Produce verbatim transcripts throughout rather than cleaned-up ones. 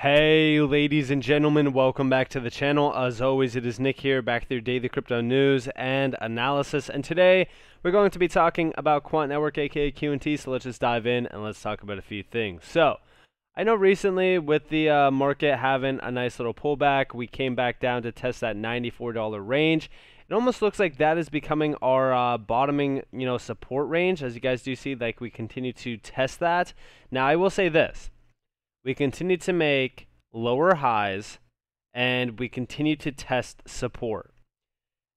Hey ladies and gentlemen, welcome back to the channel. As always, it is Nick here, back through daily crypto news and analysis, and today we're going to be talking about Quant Network, aka Q N T. So let's just dive in and let's talk about a few things. So I know recently with the uh, market having a nice little pullback, we came back down to test that ninety-four dollar range. It almost looks like that is becoming our uh, bottoming, you know, support range. As you guys do see, like, we continue to test that. Now I will say this: we continue to make lower highs and we continue to test support.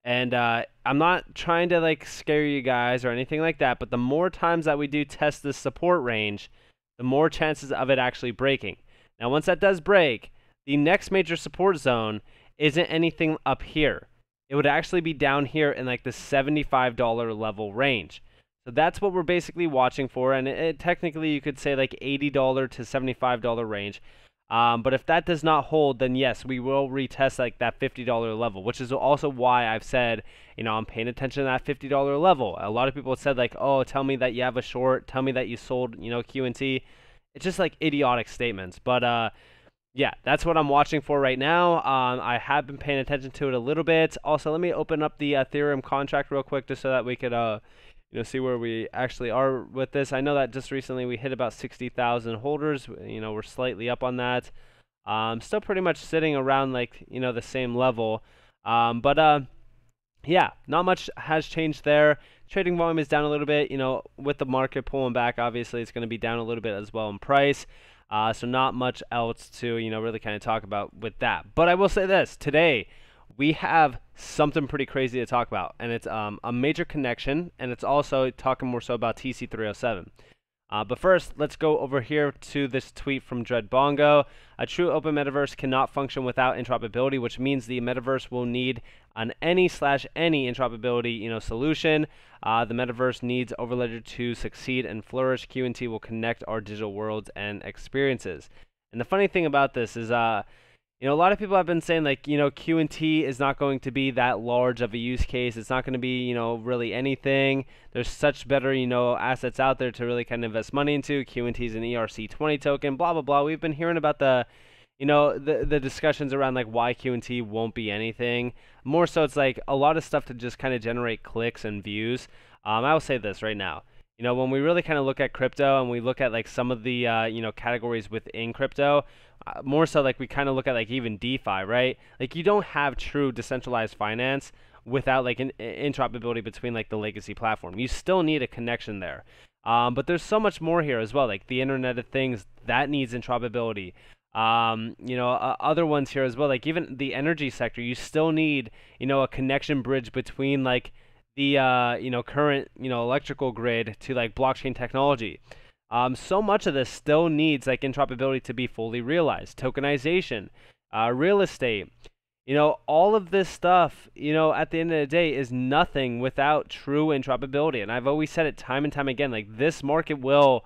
And uh, I'm not trying to like scare you guys or anything like that, but the more times that we do test this support range, the more chances of it actually breaking. Now, once that does break, the next major support zone isn't anything up here. It would actually be down here in like the seventy-five dollar level range. So that's what we're basically watching for, and it, it, technically you could say like eighty dollar to seventy-five dollar range. Um, but if that does not hold, then yes, we will retest like that fifty dollar level, which is also why I've said, you know, I'm paying attention to that fifty dollar level. A lot of people said like, oh, tell me that you have a short, tell me that you sold, you know, Q N T. It's just like idiotic statements. But uh, yeah, that's what I'm watching for right now. Um, I have been paying attention to it a little bit. Also, let me open up the Ethereum contract real quick just so that we could... Uh, you know, see where we actually are with this. I know that just recently we hit about sixty thousand holders. You know, we're slightly up on that. Um, still pretty much sitting around like, you know, the same level. Um, but uh, yeah, not much has changed there. Trading volume is down a little bit. You know, with the market pulling back, obviously it's going to be down a little bit as well in price. Uh, so not much else to, you know, really kind of talk about with that. But I will say this, today we have something pretty crazy to talk about, and it's um, a major connection, and it's also talking more so about T C three oh seven. Uh, but first, let's go over here to this tweet from Dread Bongo. A true open metaverse cannot function without interoperability, which means the metaverse will need an any slash any interoperability, you know, solution. Uh, the metaverse needs Overledger to succeed and flourish. Q N T will connect our digital worlds and experiences. And the funny thing about this is, uh, you know, a lot of people have been saying like, you know, Q N T is not going to be that large of a use case. It's not going to be, you know, really anything. There's such better, you know, assets out there to really kind of invest money into. Q N T is an E R C twenty token, blah, blah, blah. We've been hearing about the, you know, the, the discussions around like why Q N T won't be anything. More so it's like a lot of stuff to just kind of generate clicks and views. Um, I will say this right now. You know, when we really kind of look at crypto and we look at like some of the, uh, you know, categories within crypto, uh, more so like we kind of look at like even DeFi, right? Like you don't have true decentralized finance without like an interoperability between like the legacy platform. You still need a connection there. Um, but there's so much more here as well, like the Internet of Things that needs interoperability. Um, you know, uh, other ones here as well, like even the energy sector, you still need, you know, a connection bridge between like the uh, you know, current, you know, electrical grid to like blockchain technology. Um, so much of this still needs like interoperability to be fully realized. Tokenization, uh, real estate, you know, all of this stuff, you know, at the end of the day is nothing without true interoperability. And I've always said it time and time again, like this market will,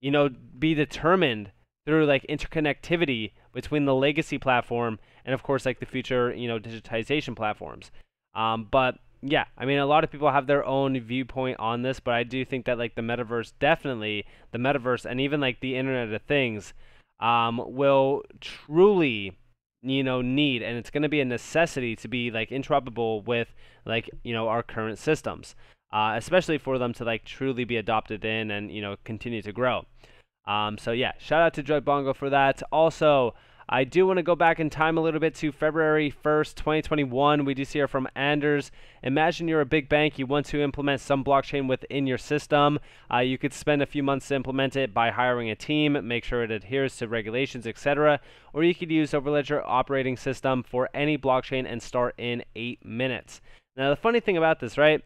you know, be determined through like interconnectivity between the legacy platform and of course like the future, you know, digitization platforms. Um, but yeah, I mean, a lot of people have their own viewpoint on this, but I do think that like the metaverse, definitely the metaverse and even like the Internet of Things um, will truly, you know, need, and it's going to be a necessity to be like interoperable with like, you know, our current systems, uh, especially for them to like truly be adopted in and, you know, continue to grow. Um, so yeah, shout out to Dread Bongo for that. Also, I do want to go back in time a little bit to February first, twenty twenty-one. We do see here from Anders. Imagine you're a big bank. You want to implement some blockchain within your system. Uh, you could spend a few months to implement it by hiring a team, make sure it adheres to regulations, et cetera. Or you could use Overledger operating system for any blockchain and start in eight minutes. Now, the funny thing about this, right,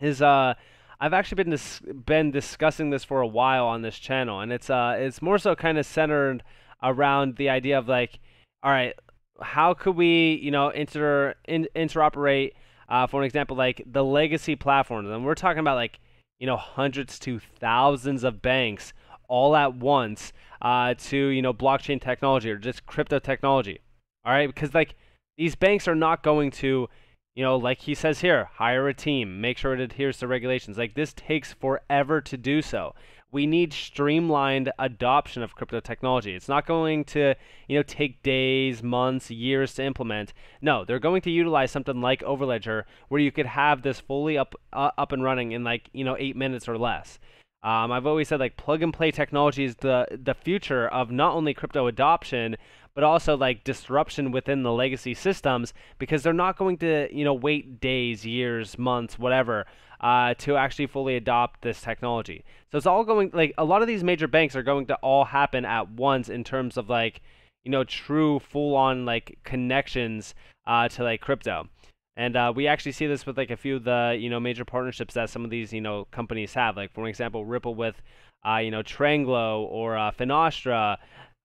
is uh, I've actually been dis been discussing this for a while on this channel, and it's uh, it's more so kind of centered around the idea of like, all right, how could we, you know, inter in, interoperate, uh, for an example, like the legacy platforms. And we're talking about like, you know, hundreds to thousands of banks all at once uh, to, you know, blockchain technology or just crypto technology. All right, because like these banks are not going to, you know, like he says here, hire a team, make sure it adheres to regulations. Like this takes forever to do so. we need streamlined adoption of crypto technology. It's not going to, you know, take days, months, years to implement. No, they're going to utilize something like Overledger, where you could have this fully up uh, up and running in like, you know, eight minutes or less. Um, I've always said, like, plug and play technology is the the future of not only crypto adoption, but also like disruption within the legacy systems, because they're not going to, you know, wait days, years, months, whatever, uh, to actually fully adopt this technology. So it's all going, like, a lot of these major banks are going to all happen at once in terms of, like, you know, true full on like connections uh, to like crypto. And uh, we actually see this with like a few of the, you know, major partnerships that some of these, you know, companies have. Like, for example, Ripple with, uh, you know, Tranglo or uh, Finostra.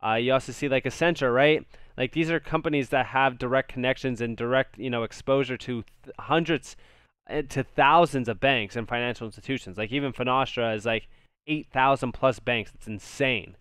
Uh, you also see like Accenture, right? Like, these are companies that have direct connections and direct, you know, exposure to th hundreds uh, to thousands of banks and financial institutions. Like, even Finostra is like eight thousand plus banks. It's insane.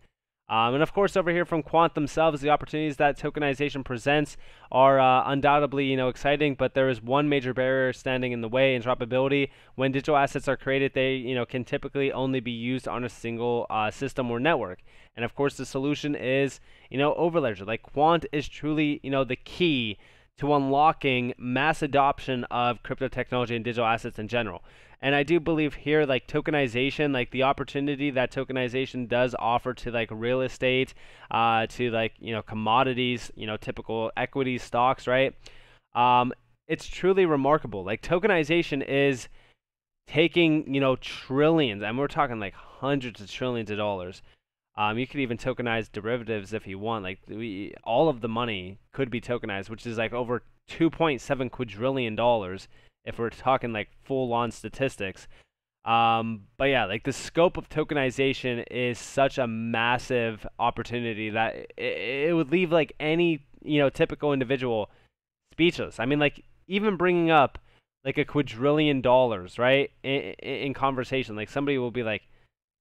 Um, and of course, over here from Quant themselves, the opportunities that tokenization presents are uh, undoubtedly, you know, exciting. But there is one major barrier standing in the way: interoperability. When digital assets are created, they, you know, can typically only be used on a single uh, system or network. And of course, the solution is, you know, Overledger. Like, Quant is truly, you know, the key to unlocking mass adoption of crypto technology and digital assets in general. And I do believe here, like, tokenization, like the opportunity that tokenization does offer to like real estate, uh, to like, you know, commodities, you know, typical equity stocks, right? Um, it's truly remarkable. Like, tokenization is taking, you know, trillions, and we're talking like hundreds of trillions of dollars. Um, you could even tokenize derivatives if you want. Like, we, all of the money could be tokenized, which is like over two point seven quadrillion dollars. If we're talking like full-on statistics. Um, but yeah, like, the scope of tokenization is such a massive opportunity that it, it would leave like any, you know, typical individual speechless. I mean, like, even bringing up like a quadrillion dollars, right, in, in conversation, like, somebody will be like,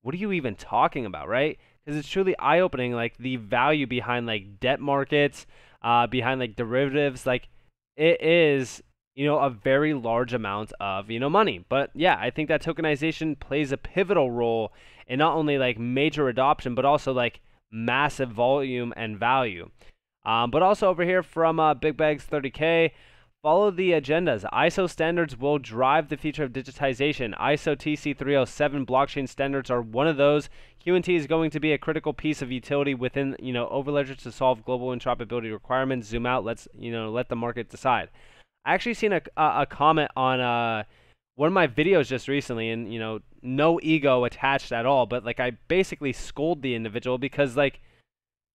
what are you even talking about, right? Because it's truly eye-opening, like, the value behind like debt markets, uh, behind like derivatives. Like, it is, you know, a very large amount of, you know, money. But yeah, I think that tokenization plays a pivotal role in not only like major adoption, but also like massive volume and value. Um, but also over here from uh, Big Bags thirty K, follow the agendas. I S O standards will drive the future of digitization. I S O T C three oh seven blockchain standards are one of those. Q N T is going to be a critical piece of utility within, you know, Overledger to solve global interoperability requirements. Zoom out. Let's, you know, let the market decide. I actually seen a, a, a comment on uh, one of my videos just recently, and, you know, no ego attached at all, but like, I basically scolded the individual because, like,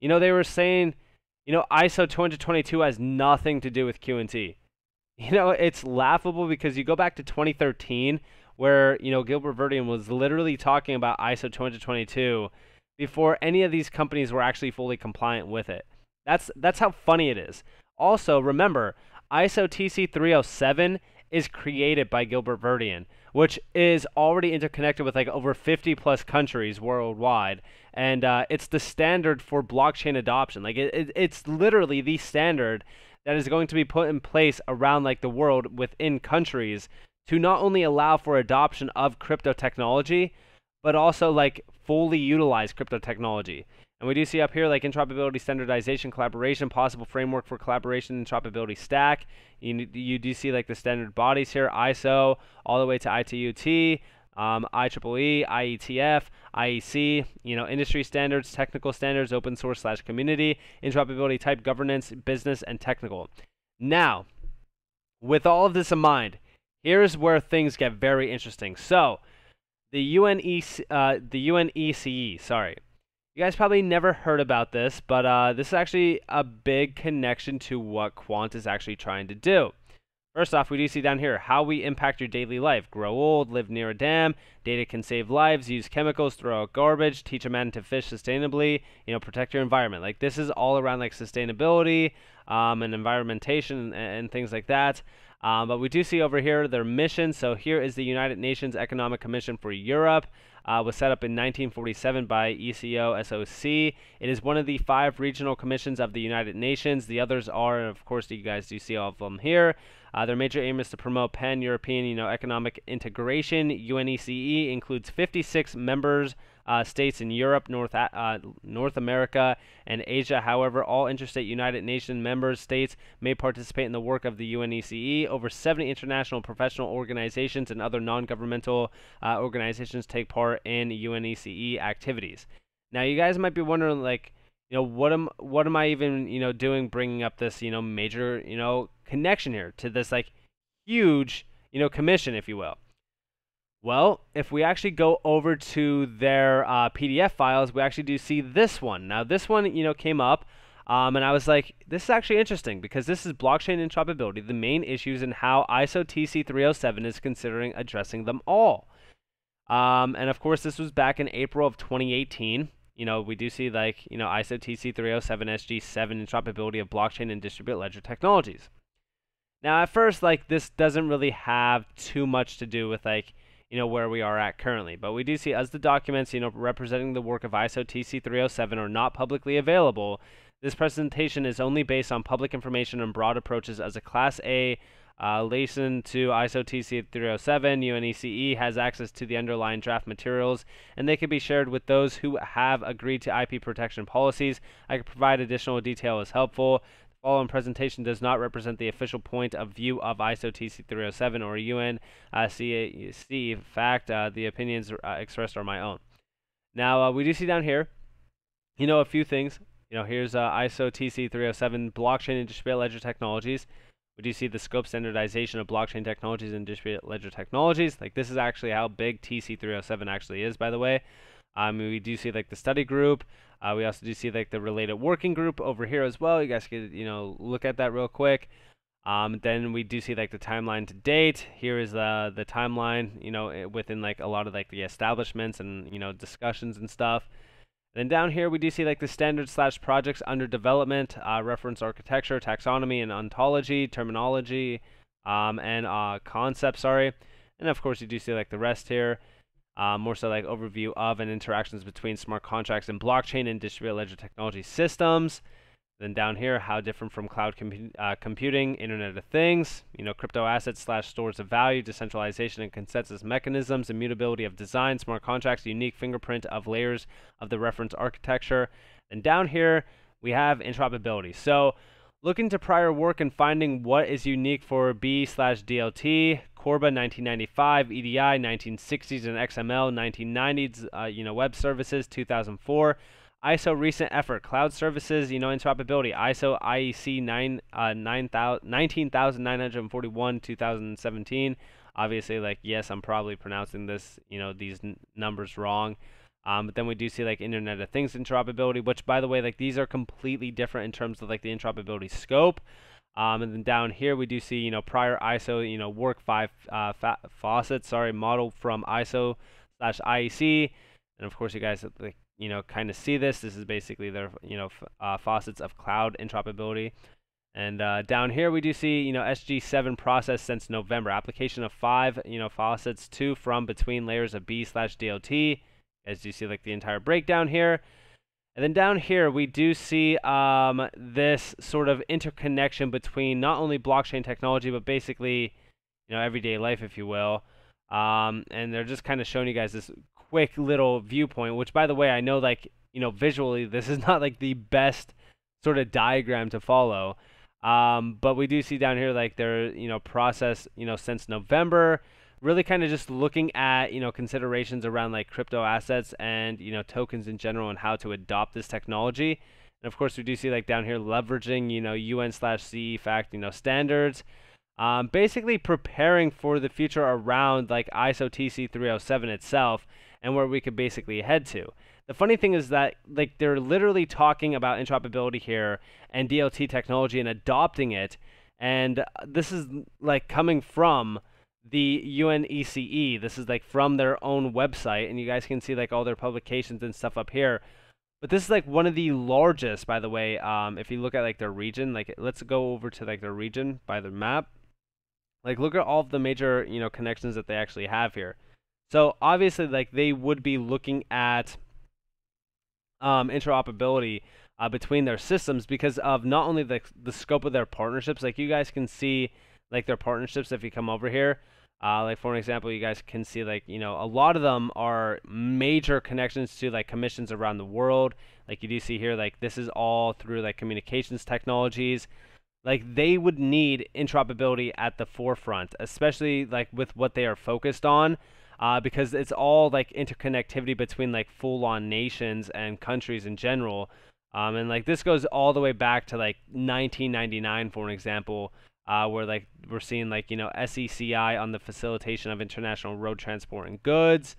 you know, they were saying, you know, I S O two twenty-two has nothing to do with Q N T. You know, it's laughable because you go back to twenty thirteen where, you know, Gilbert Verdian was literally talking about I S O two twenty-two before any of these companies were actually fully compliant with it. That's, that's how funny it is. Also, remember, I S O T C three oh seven is created by Gilbert Verdian, which is already interconnected with like over fifty plus countries worldwide, and uh, it's the standard for blockchain adoption. Like, it, it, it's literally the standard that is going to be put in place around like the world within countries to not only allow for adoption of crypto technology, but also like fully utilize crypto technology. And we do see up here like interoperability, standardization, collaboration, possible framework for collaboration, interoperability stack. You, you do see like the standard bodies here, I S O, all the way to I T U T, um, I triple E, I E T F, I E C, you know, industry standards, technical standards, open source slash community, interoperability type, governance, business, and technical. Now, with all of this in mind, here's where things get very interesting. So, the U N E C E, sorry. You guys probably never heard about this, but uh, this is actually a big connection to what Quant is actually trying to do. First off, we do see down here how we impact your daily life. Grow old, live near a dam, data can save lives, use chemicals, throw out garbage, teach a man to fish sustainably, you know, protect your environment. Like, this is all around like sustainability um, and environmentation and, and things like that. Um, but we do see over here their mission. So here is the United Nations Economic Commission for Europe. Uh, was set up in nineteen forty-seven by E C O S O C. It is one of the five regional commissions of the United Nations. The others are, of course, you guys do see all of them here. Uh, their major aim is to promote pan-European, you know, economic integration. U N E C E includes fifty-six members uh, states in Europe, North, uh, North America, and Asia. However, all interstate United Nations member states may participate in the work of the U N E C E. Over seventy international professional organizations and other non-governmental uh, organizations take part in U N E C E activities. Now, you guys might be wondering, like, you know, what am what am I even, you know, doing bringing up this, you know, major, you know, connection here to this, like, huge, you know, commission, if you will. Well, if we actually go over to their uh, P D F files, we actually do see this one. Now, this one, you know, came up, um, and I was like, this is actually interesting because this is blockchain interoperability, the main issues and how I S O T C three oh seven is considering addressing them all. Um, and, of course, this was back in April of twenty eighteen. You know, we do see, like, you know, I S O T C three oh seven S G seven interoperability of blockchain and distributed ledger technologies. Now, at first, like, this doesn't really have too much to do with, like, you know, where we are at currently. But we do see, as the documents, you know, representing the work of I S O T C three oh seven are not publicly available, this presentation is only based on public information and broad approaches as a Class A uh, license to I S O T C three oh seven. U N E C E has access to the underlying draft materials, and they can be shared with those who have agreed to I P protection policies. I can provide additional detail as helpful. The following presentation does not represent the official point of view of I S O T C three oh seven or U N C E F A C T. Uh, the opinions uh, expressed are my own. Now, uh, we do see down here, you know, a few things. You know, here's uh, I S O T C three oh seven, blockchain and distributed ledger technologies. We do see the scope standardization of blockchain technologies and distributed ledger technologies. Like, this is actually how big T C three oh seven actually is, by the way. Um, we do see, like, the study group. Uh, we also do see, like, the related working group over here as well. You guys can, you know, look at that real quick. Um, then we do see, like, the timeline to date. Here is uh, the timeline, you know, within, like, a lot of, like, the establishments and, you know, discussions and stuff. Then down here we do see, like, the standards slash projects under development, uh, reference architecture, taxonomy and ontology, terminology, um, and uh, concepts, sorry. And, of course, you do see, like, the rest here. Uh, more so, like, overview of and interactions between smart contracts and blockchain and distributed ledger technology systems. Then down here, how different from cloud compu uh, computing, Internet of Things, you know, crypto assets slash stores of value, decentralization and consensus mechanisms, immutability of design, smart contracts, unique fingerprint of layers of the reference architecture. And down here, we have interoperability. So, looking to prior work and finding what is unique for B slash D L T, Corba nineteen ninety-five, E D I nineteen sixties and X M L nineteen nineties, uh, you know, web services two thousand four. I S O recent effort, cloud services, you know, interoperability, I S O I E C nineteen thousand nine hundred forty-one, two thousand seventeen. Obviously, like, yes, I'm probably pronouncing this, you know, these n numbers wrong. Um, but then we do see, like, Internet of Things interoperability, which, by the way, like, these are completely different in terms of, like, the interoperability scope. Um, and then down here we do see, you know, prior I S O, you know, work five uh, fa faucet, sorry, model from I S O slash I E C. And, of course, you guys, like, you know, kind of see this. This is basically their, you know, f uh, faucets of cloud interoperability. And uh, down here we do see, you know, S G seven process since November. Application of five, you know, faucets to from between layers of B slash D L T. As you see, like, the entire breakdown here. And then down here we do see um, this sort of interconnection between not only blockchain technology, but basically, you know, everyday life, if you will. Um, and they're just kind of showing you guys this quick little viewpoint, which, by the way, I know, like, you know, visually this is not, like, the best sort of diagram to follow, um, but we do see down here, like, their, you know, process, you know, since November, really kind of just looking at, you know, considerations around, like, crypto assets and, you know, tokens in general and how to adopt this technology. And, of course, we do see, like, down here, leveraging, you know, U N slash C E fact, you know, standards. Um, basically preparing for the future around, like, I S O T C three oh seven itself and where we could basically head to. The funny thing is that, like, they're literally talking about interoperability here and D L T technology and adopting it. And this is, like, coming from the U N E C E. This is, like, from their own website. And you guys can see, like, all their publications and stuff up here. But this is, like, one of the largest, by the way, um, if you look at, like, their region. Like, let's go over to, like, their region by their map. Like, look at all of the major, you know, connections that they actually have here. So, obviously, like, they would be looking at um, interoperability uh, between their systems because of not only the, the scope of their partnerships. Like, you guys can see, like, their partnerships if you come over here. Uh, like for an example, you guys can see like, you know, a lot of them are major connections to like commissions around the world. Like you do see here, like this is all through like communications technologies. Like they would need interoperability at the forefront, especially like with what they are focused on, uh, because it's all like interconnectivity between like full-on nations and countries in general. Um, and like this goes all the way back to like nineteen ninety-nine, for an example, uh, where like we're seeing like, you know, S E C I on the facilitation of international road transport and goods,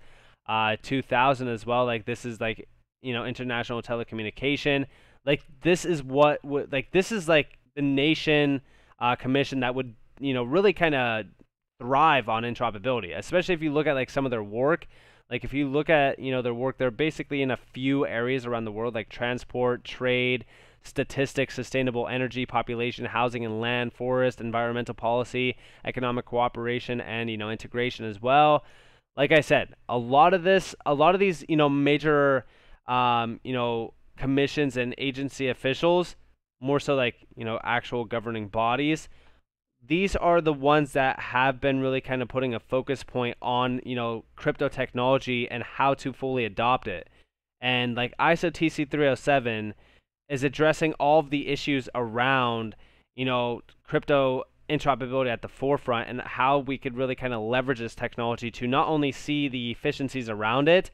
uh, two thousand as well. Like this is like, you know, international telecommunication. Like this is what would like this is like the nation uh, commission that would, you know, really kind of thrive on interoperability, especially if you look at like some of their work. Like if you look at, you know, their work, they're basically in a few areas around the world, like transport, trade, statistics, sustainable energy, population, housing and land, forest, environmental policy, economic cooperation, and, you know, integration as well. Like I said, a lot of this, a lot of these, you know, major, um, you know, commissions and agency officials, more so like, you know, actual governing bodies, these are the ones that have been really kind of putting a focus point on, you know, crypto technology and how to fully adopt it. And like I S O T C three oh seven is addressing all of the issues around, you know, crypto interoperability at the forefront and how we could really kind of leverage this technology to not only see the efficiencies around it,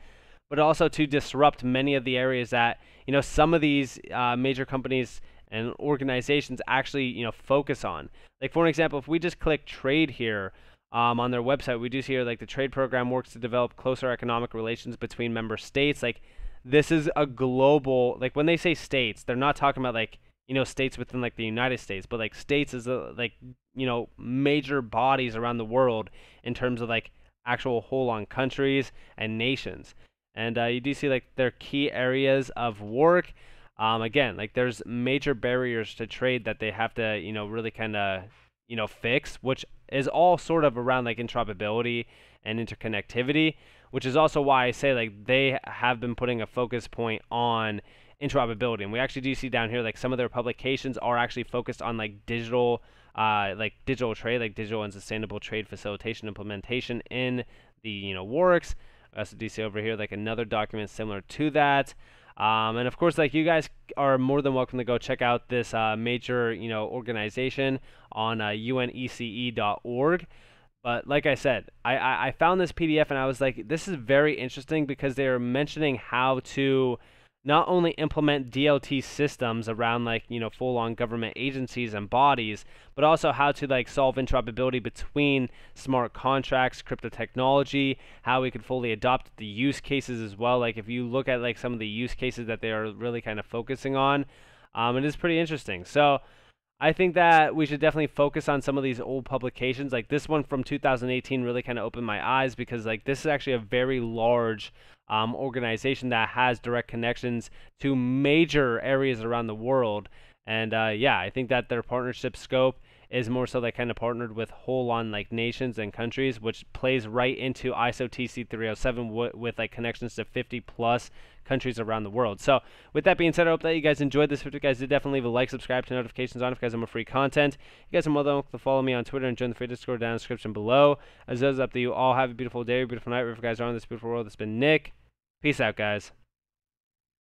but also to disrupt many of the areas that, you know, some of these uh, major companies and organizations actually, you know, focus on. Like for an example, if we just click trade here um, on their website, we do see here like the trade program works to develop closer economic relations between member states. Like this is a global, like when they say states, they're not talking about like, you know, states within like the United States, but like states is a, like, you know, major bodies around the world in terms of like actual whole on countries and nations. And uh, you do see like their key areas of work. Um, again, like there's major barriers to trade that they have to, you know, really kind of, you know, fix, which is all sort of around like interoperability and interconnectivity, which is also why I say like they have been putting a focus point on interoperability. And we actually do see down here, like some of their publications are actually focused on like digital, uh, like digital trade, like digital and sustainable trade facilitation implementation in the, you know, works. I also do see over here, like another document similar to that. Um, and of course, like you guys are more than welcome to go check out this uh, major, you know, organization on uh, U N E C E dot org. But like I said, I, I, I found this P D F and I was like, this is very interesting because they are mentioning how to not only implement D L T systems around like, you know, full-on government agencies and bodies, but also how to like solve interoperability between smart contracts, crypto technology, how we could fully adopt the use cases as well. Like if you look at like some of the use cases that they are really kind of focusing on, um, it is pretty interesting. So I think that we should definitely focus on some of these old publications. Like this one from two thousand eighteen really kind of opened my eyes because like this is actually a very large Um, organization that has direct connections to major areas around the world. And uh, yeah, I think that their partnership scope is more so they kind of partnered with whole on like nations and countries, which plays right into I S O T C three oh seven w with like connections to fifty plus countries around the world. So with that being said, I hope that you guys enjoyed this. If you guys did, definitely leave a like, subscribe to notifications on if you guys have more free content. You guys are more than welcome to follow me on Twitter and join the free Discord down in the description below. As always, up to you all. Have a beautiful day, a beautiful night. If you guys are on this beautiful world, it's been Nick. Peace out, guys.